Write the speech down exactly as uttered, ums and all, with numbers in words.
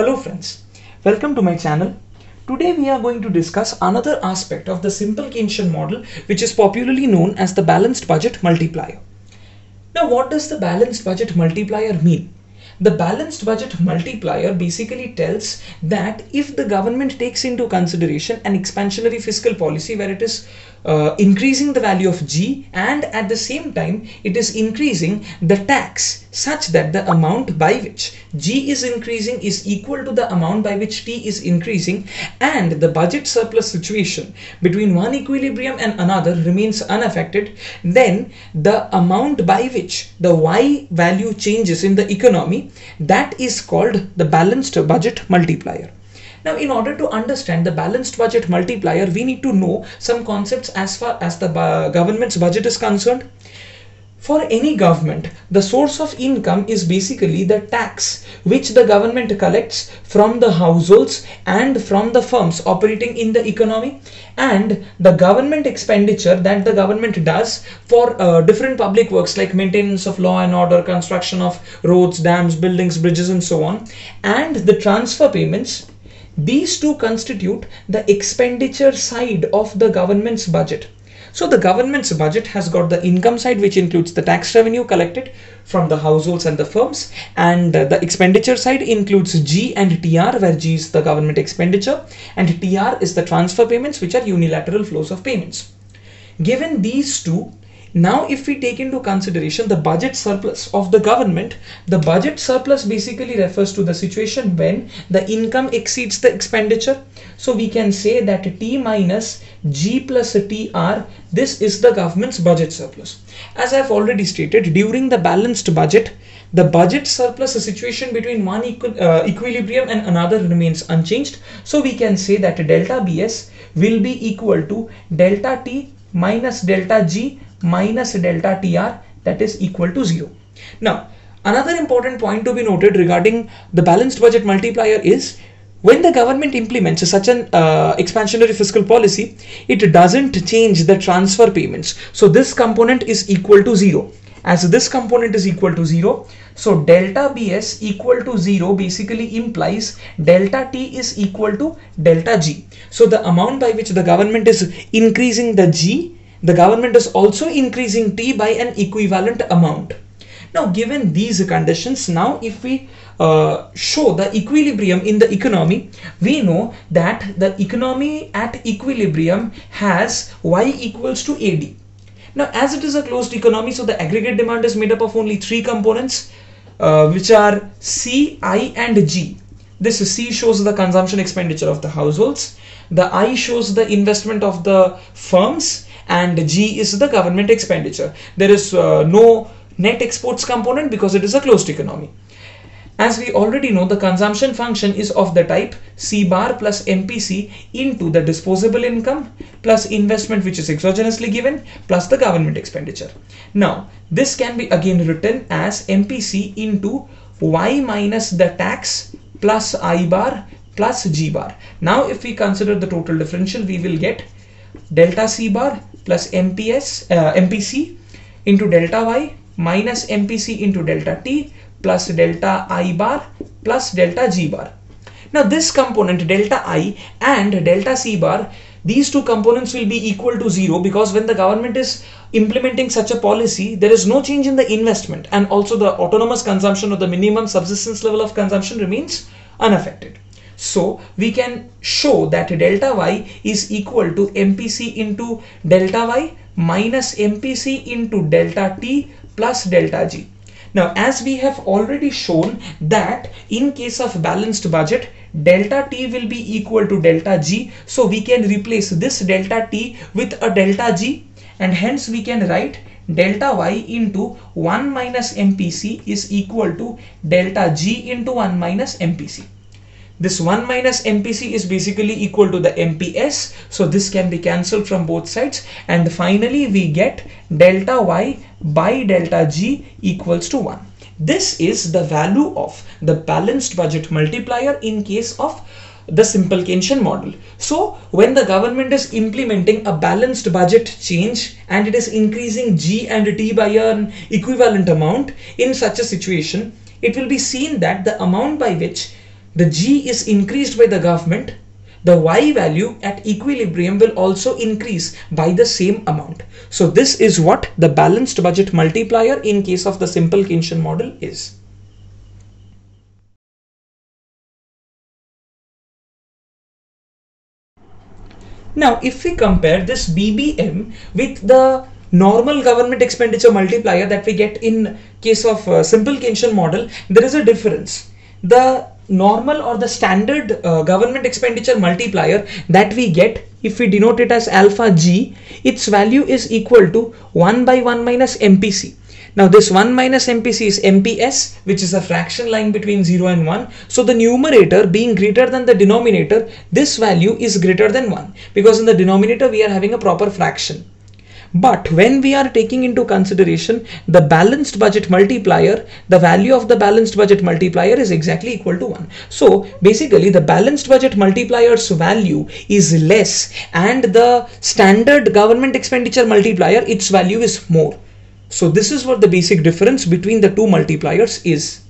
Hello friends, welcome to my channel. Today we are going to discuss another aspect of the simple Keynesian model, which is popularly known as the balanced budget multiplier. Now what does the balanced budget multiplier mean? The balanced budget multiplier basically tells that if the government takes into consideration an expansionary fiscal policy where it is uh, increasing the value of G and at the same time it is increasing the tax such that the amount by which G is increasing is equal to the amount by which T is increasing and the budget surplus situation between one equilibrium and another remains unaffected, then the amount by which the Y value changes in the economy, that is called the balanced budget multiplier. Now, in order to understand the balanced budget multiplier, we need to know some concepts as far as the government's budget is concerned. For any government, the source of income is basically the tax which the government collects from the households and from the firms operating in the economy, and the government expenditure that the government does for uh, different public works like maintenance of law and order, construction of roads, dams, buildings, bridges and so on, and the transfer payments. These two constitute the expenditure side of the government's budget. So the government's budget has got the income side, which includes the tax revenue collected from the households and the firms, and the expenditure side includes G and T R, where G is the government expenditure and T R is the transfer payments, which are unilateral flows of payments. Given these two, now if we take into consideration the budget surplus of the government, the budget surplus basically refers to the situation when the income exceeds the expenditure. So we can say that T minus G plus T R, this is the government's budget surplus. As I have already stated, during the balanced budget, the budget surplus situation between one equi uh, equilibrium and another remains unchanged. So we can say that delta B S will be equal to delta T minus delta G minus delta T R, that is equal to zero. Now, another important point to be noted regarding the balanced budget multiplier is when the government implements such an uh, expansionary fiscal policy, it doesn't change the transfer payments. So this component is equal to zero. As this component is equal to zero, so delta B S equal to zero basically implies delta T is equal to delta G. So the amount by which the government is increasing the G, the government is also increasing T by an equivalent amount. Now, given these conditions, now if we uh, show the equilibrium in the economy, we know that the economy at equilibrium has Y equals to A D. Now, as it is a closed economy, so the aggregate demand is made up of only three components, uh, which are C, I and G. This C shows the consumption expenditure of the households, the I shows the investment of the firms, and G is the government expenditure. There is uh, no net exports component because it is a closed economy. As we already know, the consumption function is of the type C bar plus M P C into the disposable income plus investment, which is exogenously given, plus the government expenditure. Now, this can be again written as M P C into Y minus the tax plus I bar plus G bar. Now, if we consider the total differential, we will get delta C bar plus M P S, uh, M P C into delta Y minus M P C into delta T plus delta I bar plus delta G bar. Now this component delta I and delta C bar, these two components will be equal to zero because when the government is implementing such a policy, there is no change in the investment, and also the autonomous consumption or the minimum subsistence level of consumption remains unaffected. So we can show that delta Y is equal to M P C into delta Y minus M P C into delta T plus delta G. Now, as we have already shown that in case of balanced budget, delta T will be equal to delta G. So we can replace this delta T with a delta G, and hence we can write delta Y into one minus M P C is equal to delta G into one minus M P C. This one minus M P C is basically equal to the M P S. So this can be cancelled from both sides. And finally, we get delta Y by delta G equals to one. This is the value of the balanced budget multiplier in case of the simple Keynesian model. So when the government is implementing a balanced budget change and it is increasing G and T by an equivalent amount, in such a situation, it will be seen that the amount by which the G is increased by the government, the Y value at equilibrium will also increase by the same amount. So this is what the balanced budget multiplier in case of the simple Keynesian model is. Now, if we compare this B B M with the normal government expenditure multiplier that we get in case of uh, simple Keynesian model, there is a difference. The normal or the standard uh, government expenditure multiplier that we get, if we denote it as alpha G, its value is equal to one by one minus M P C. Now this one minus M P C is M P S, which is a fraction lying between zero and one. So the numerator being greater than the denominator, this value is greater than one, because in the denominator we are having a proper fraction. But when we are taking into consideration the balanced budget multiplier, the value of the balanced budget multiplier is exactly equal to one. So basically the balanced budget multiplier's value is less, and the standard government expenditure multiplier, its value is more. So this is what the basic difference between the two multipliers is.